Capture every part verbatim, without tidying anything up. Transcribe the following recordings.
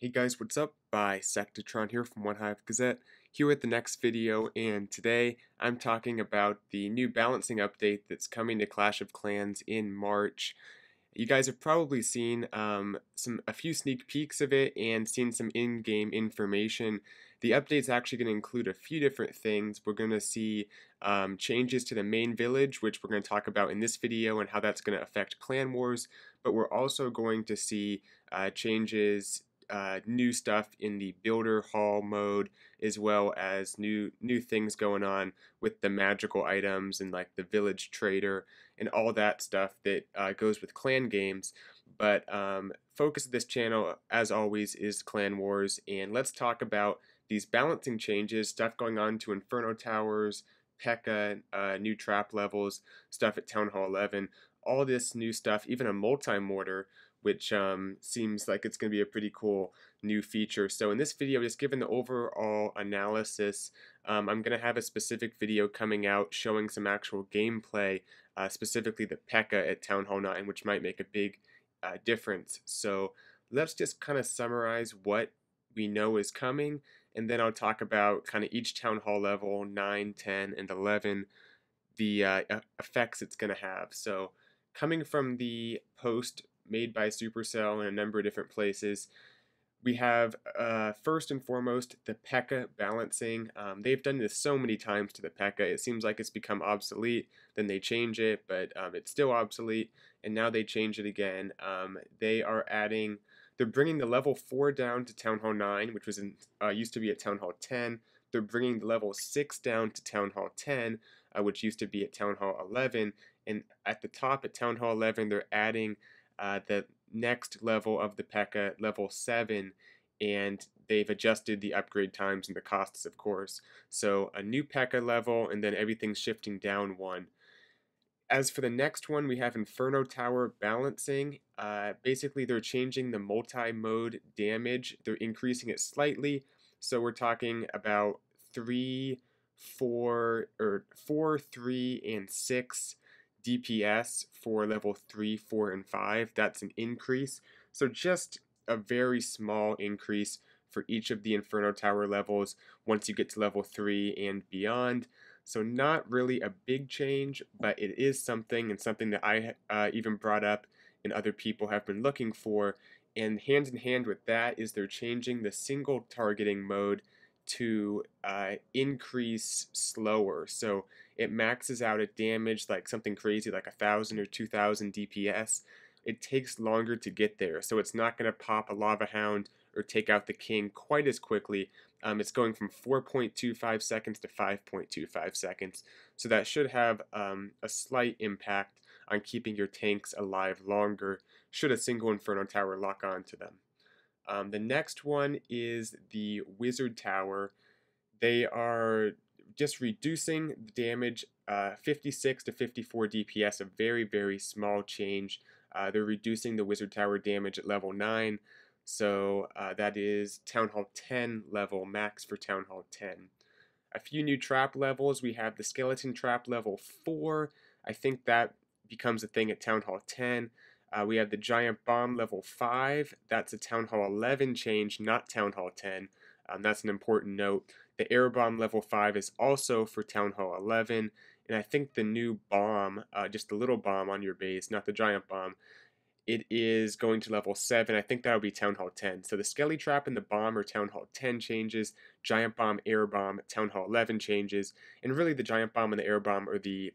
Hey guys, what's up? Bisectatron here from One Hive Gazette, here with the next video, and today I'm talking about the new balancing update that's coming to Clash of Clans in March. You guys have probably seen um, some a few sneak peeks of it and seen some in-game information. The update's actually going to include a few different things. We're going to see um, changes to the main village, which we're going to talk about in this video and how that's going to affect clan wars, but we're also going to see uh, changes Uh, new stuff in the Builder Hall mode, as well as new new things going on with the magical items and like the Village Trader and all that stuff that uh, goes with clan games. But um, focus of this channel, as always, is clan wars, and let's talk about these balancing changes, stuff going on to Inferno Towers, P E K K A, uh, new trap levels, stuff at Town Hall eleven, all this new stuff, even a Multi-Mortar, which um, seems like it's going to be a pretty cool new feature. So in this video, just given the overall analysis, um, I'm going to have a specific video coming out showing some actual gameplay, uh, specifically the P E K K A at Town Hall nine, which might make a big uh, difference. So let's just kind of summarize what we know is coming, and then I'll talk about kind of each Town Hall level, nine, ten, and eleven, the uh, effects it's going to have. So coming from the post made by Supercell in a number of different places, we have uh, first and foremost the P E K K A balancing. Um, they've done this so many times to the P E K K A, it seems like it's become obsolete, then they change it, but um, it's still obsolete, and now they change it again. Um, they are adding, they're bringing the level four down to Town Hall nine, which was in, uh, used to be at Town Hall ten. They're bringing the level six down to Town Hall ten, uh, which used to be at Town Hall eleven, and at the top at Town Hall eleven, they're adding Uh, the next level of the P E K K A, level seven, and they've adjusted the upgrade times and the costs, of course. So a new P E K K A level, and then everything's shifting down one. As for the next one, we have Inferno Tower balancing. Uh, basically, they're changing the multi-mode damage. They're increasing it slightly, so we're talking about three, four, or four, three, and six. D P S for level three, four, and five, that's an increase. So just a very small increase for each of the Inferno Tower levels once you get to level three and beyond. So not really a big change, but it is something, and something that I uh, even brought up and other people have been looking for. And hand in hand with that is they're changing the single targeting mode to uh, increase slower, so it maxes out at damage like something crazy like a thousand or two thousand D P S. It takes longer to get there, so it's not going to pop a Lava Hound or take out the King quite as quickly. Um, it's going from four point two five seconds to five point two five seconds, so that should have um, a slight impact on keeping your tanks alive longer should a single Inferno Tower lock onto them. Um, the next one is the Wizard Tower. They are just reducing the damage, uh, fifty-six to fifty-four D P S, a very, very small change. Uh, they're reducing the Wizard Tower damage at level nine, so uh, that is Town Hall ten level, max for Town Hall ten. A few new trap levels. We have the Skeleton Trap level four. I think that becomes a thing at Town Hall ten. Uh, we have the Giant Bomb level five. That's a Town Hall eleven change, not Town Hall ten. Um, that's an important note. The Air Bomb level five is also for Town Hall eleven. And I think the new bomb, uh, just the little bomb on your base, not the Giant Bomb, it is going to level seven. I think that'll be Town Hall ten. So the Skelly Trap and the Bomb are Town Hall ten changes. Giant Bomb, Air Bomb, Town Hall eleven changes. And really the Giant Bomb and the Air Bomb are the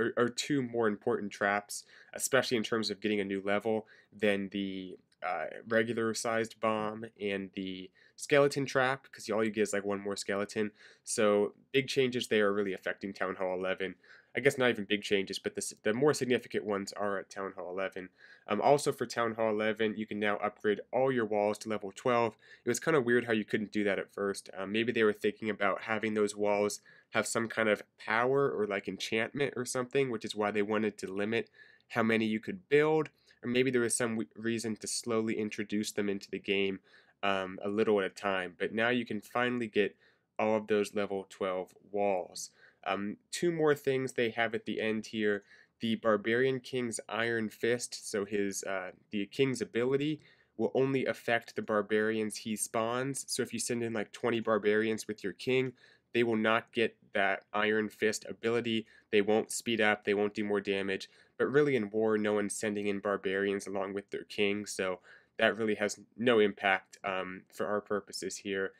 Are, are two more important traps, especially in terms of getting a new level, than the uh, regular sized bomb and the Skeleton Trap, because all you get is like one more skeleton. So big changes there are really affecting Town Hall eleven. I guess not even big changes, but the, the more significant ones are at Town Hall eleven. Um, also for Town Hall eleven, you can now upgrade all your walls to level twelve. It was kind of weird how you couldn't do that at first. Um, maybe they were thinking about having those walls have some kind of power or like enchantment or something, which is why they wanted to limit how many you could build. Or maybe there was some reason to slowly introduce them into the game um, a little at a time. But now you can finally get all of those level twelve walls. Um, two more things they have at the end here. The Barbarian King's Iron Fist, so his uh, the King's ability, will only affect the barbarians he spawns. So if you send in like twenty barbarians with your king, they will not get that Iron Fist ability. They won't speed up, they won't do more damage. But really in war, no one's sending in barbarians along with their king, so that really has no impact um, for our purposes here.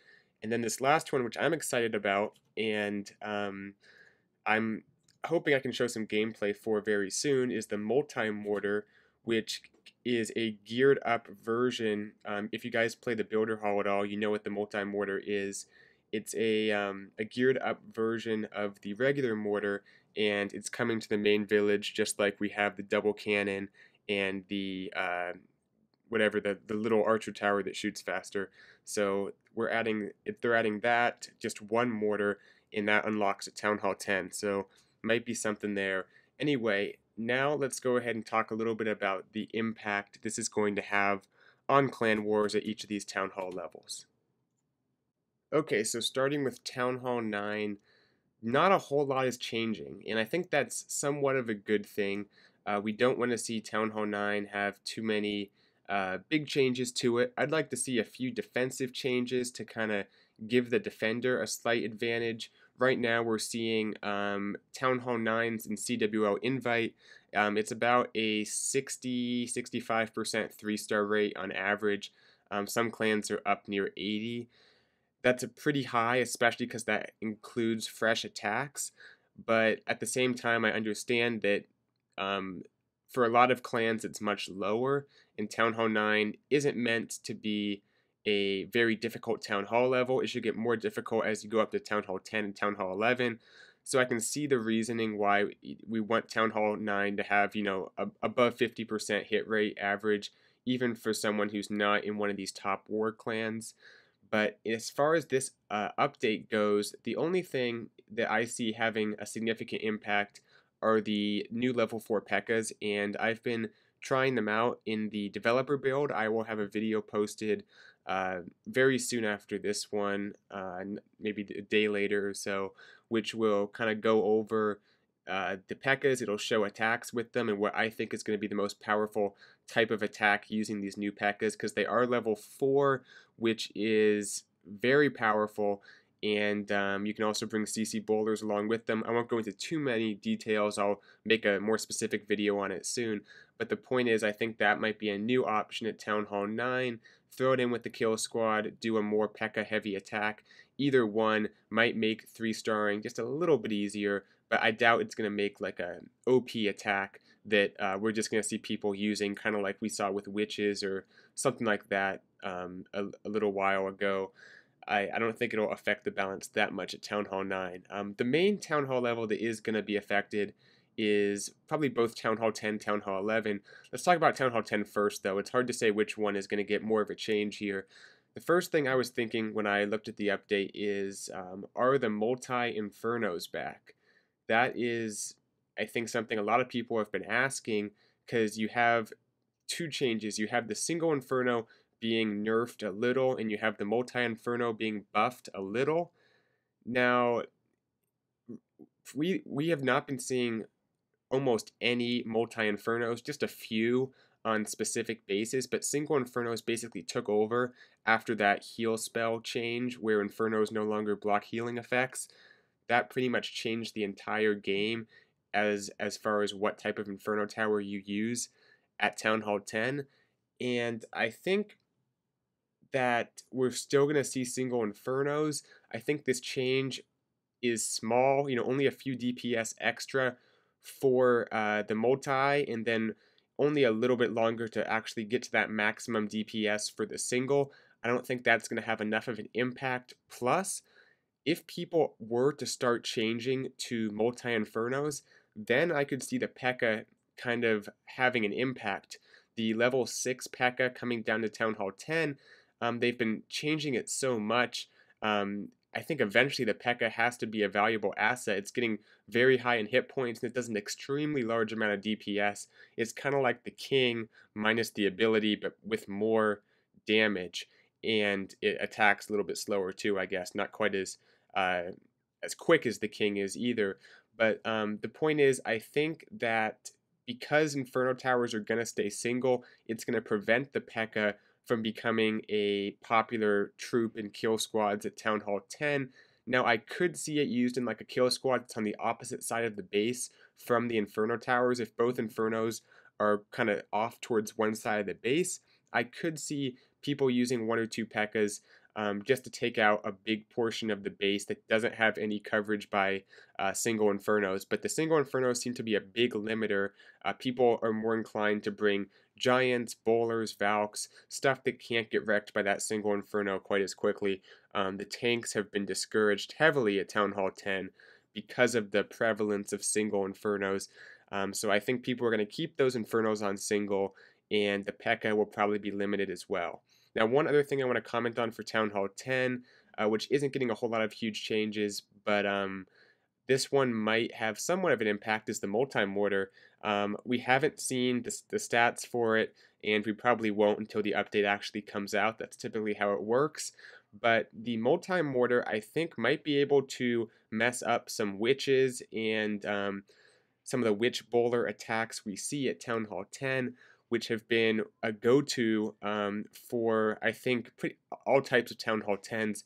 And then this last one, which I'm excited about, and um, I'm hoping I can show some gameplay for very soon, is the Multi-Mortar, which is a geared up version. Um, if you guys play the Builder Hall at all, you know what the Multi-Mortar is. It's a, um, a geared up version of the regular mortar, and it's coming to the main village just like we have the double cannon and the uh, whatever the, the little archer tower that shoots faster. So we're adding, if they're adding that, just one mortar, and that unlocks a Town Hall ten, so might be something there. Anyway, now let's go ahead and talk a little bit about the impact this is going to have on clan wars at each of these Town Hall levels. Okay, so starting with Town Hall nine, not a whole lot is changing, and I think that's somewhat of a good thing. Uh, we don't want to see Town Hall nine have too many uh, big changes to it. I'd like to see a few defensive changes to kind of give the defender a slight advantage. Right now we're seeing um, Town Hall nines and C W L invite. Um, it's about a sixty to sixty-five percent three-star rate on average. Um, some clans are up near eighty. That's a pretty high, especially because that includes fresh attacks, but at the same time I understand that um, for a lot of clans it's much lower, and Town Hall nine isn't meant to be a very difficult Town Hall level. It should get more difficult as you go up to Town Hall ten and Town Hall eleven, so I can see the reasoning why we want Town Hall nine to have, you know, a, above fifty percent hit rate average, even for someone who's not in one of these top war clans. But as far as this uh, update goes, the only thing that I see having a significant impact are the new level four P E K K A s, and I've been trying them out in the developer build. I will have a video posted uh, very soon after this one, uh, maybe a day later or so, which will kind of go over uh, the P E K K A s. It'll show attacks with them and what I think is going to be the most powerful type of attack using these new P E K K A s, because they are level four, which is very powerful, and um, you can also bring C C bowlers along with them. I won't go into too many details. I'll make a more specific video on it soon, but the point is I think that might be a new option at Town Hall nine. Throw it in with the kill squad, do a more P E K K A heavy attack. Either one might make three-starring just a little bit easier, but I doubt it's going to make like an O P attack that uh, we're just going to see people using, kind of like we saw with witches or something like that um, a, a little while ago. I, I don't think it'll affect the balance that much at Town Hall nine. Um, the main Town Hall level that is going to be affected is probably both Town Hall ten, Town Hall eleven. Let's talk about Town Hall ten first, though. It's hard to say which one is going to get more of a change here. The first thing I was thinking when I looked at the update is, um, are the multi-infernos back? That is, I think, something a lot of people have been asking, because you have two changes. You have the single inferno being nerfed a little, and you have the multi-inferno being buffed a little. Now, we, we have not been seeing almost any multi-infernos, just a few on specific bases, but single infernos basically took over after that heal spell change where infernos no longer block healing effects. That pretty much changed the entire game as as far as what type of Inferno Tower you use at Town Hall ten, and I think that we're still going to see single Infernos. I think this change is small, you know, only a few D P S extra for uh, the multi, and then only a little bit longer to actually get to that maximum D P S for the single. I don't think that's going to have enough of an impact. Plus, if people were to start changing to multi-infernos, then I could see the P E K K A kind of having an impact. The level six P E K K A coming down to Town Hall ten, um, they've been changing it so much. Um, I think eventually the P E K K A has to be a valuable asset. It's getting very high in hit points, and it does an extremely large amount of D P S. It's kind of like the king minus the ability, but with more damage. And it attacks a little bit slower too, I guess. Not quite as... Uh, as quick as the king is either, but um, the point is I think that because Inferno Towers are going to stay single, it's going to prevent the P E K K A from becoming a popular troop in kill squads at Town Hall ten. Now, I could see it used in like a kill squad that's on the opposite side of the base from the Inferno Towers. If both Infernos are kind of off towards one side of the base, I could see people using one or two P E K K A s um, just to take out a big portion of the base that doesn't have any coverage by uh, single Infernos. But the single Infernos seem to be a big limiter. Uh, people are more inclined to bring Giants, Bowlers, Valks, stuff that can't get wrecked by that single Inferno quite as quickly. Um, the tanks have been discouraged heavily at Town Hall ten because of the prevalence of single Infernos. Um, so I think people are going to keep those Infernos on single, and the P E K K A will probably be limited as well. Now, one other thing I want to comment on for Town Hall ten, uh, which isn't getting a whole lot of huge changes, but um, this one might have somewhat of an impact, is the Multi-Mortar. Um, we haven't seen the, the stats for it, and we probably won't until the update actually comes out. That's typically how it works. But the Multi-Mortar, I think, might be able to mess up some witches and um, some of the witch bowler attacks we see at Town Hall ten, which have been a go-to um, for, I think, pretty, all types of Town Hall tens,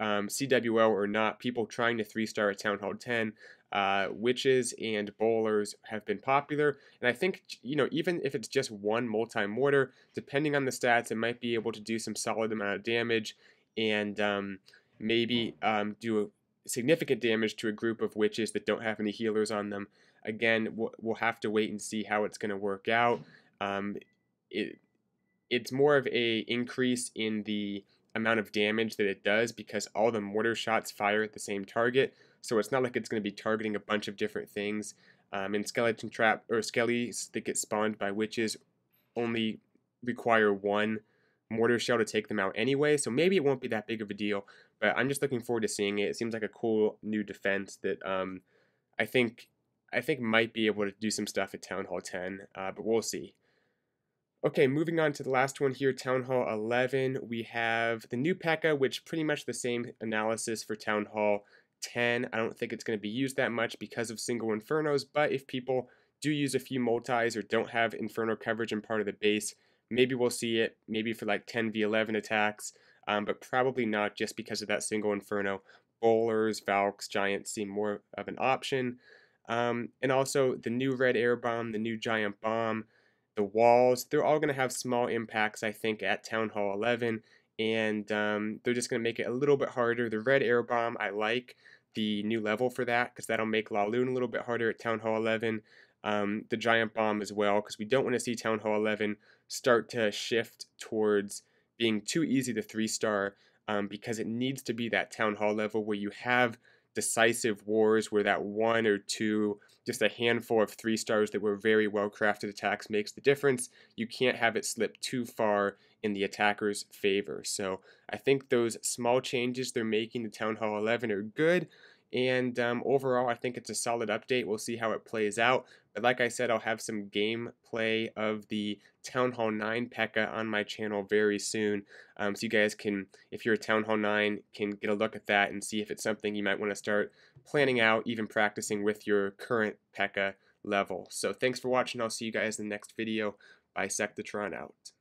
um, C W L or not, people trying to three-star at Town Hall ten. Uh, witches and bowlers have been popular, and I think, you know, even if it's just one Multi-Mortar, depending on the stats, it might be able to do some solid amount of damage and um, maybe um, do a significant damage to a group of witches that don't have any healers on them. Again, we'll, we'll have to wait and see how it's going to work out. Um, it, it's more of a increase in the amount of damage that it does because all the mortar shots fire at the same target, so it's not like it's going to be targeting a bunch of different things. Um, and skeleton trap or skellies that get spawned by witches only require one mortar shell to take them out anyway, so maybe it won't be that big of a deal, but I'm just looking forward to seeing it. It seems like a cool new defense that um, I think I think might be able to do some stuff at Town Hall ten, uh, but we'll see. Okay, moving on to the last one here, Town Hall eleven, we have the new P E K K A, which pretty much the same analysis for Town Hall ten. I don't think it's going to be used that much because of single Infernos, but if people do use a few multis or don't have Inferno coverage in part of the base, maybe we'll see it, maybe for like ten v eleven attacks, um, but probably not just because of that single Inferno. Bowlers, Valks, Giants seem more of an option. Um, and also the new red air bomb, the new giant bomb, the walls, they're all going to have small impacts, I think, at Town Hall eleven, and um, they're just going to make it a little bit harder. The red air bomb, I like the new level for that, because that'll make La Loon a little bit harder at Town Hall eleven. Um, the giant bomb as well, because we don't want to see Town Hall eleven start to shift towards being too easy to three-star, um, because it needs to be that Town Hall level where you have decisive wars, where that one or two, just a handful of three stars that were very well crafted attacks makes the difference. You can't have it slip too far in the attacker's favor. So I think those small changes they're making to Town Hall eleven are good, and um, overall I think it's a solid update. We'll see how it plays out, but like I said, I'll have some gameplay of the Town Hall nine P E K K A on my channel very soon, um, so you guys can, if you're a Town Hall nine, can get a look at that and see if it's something you might want to start planning out, even practicing with your current P E K K A level. So thanks for watching. I'll see you guys in the next video. Bisectatron out.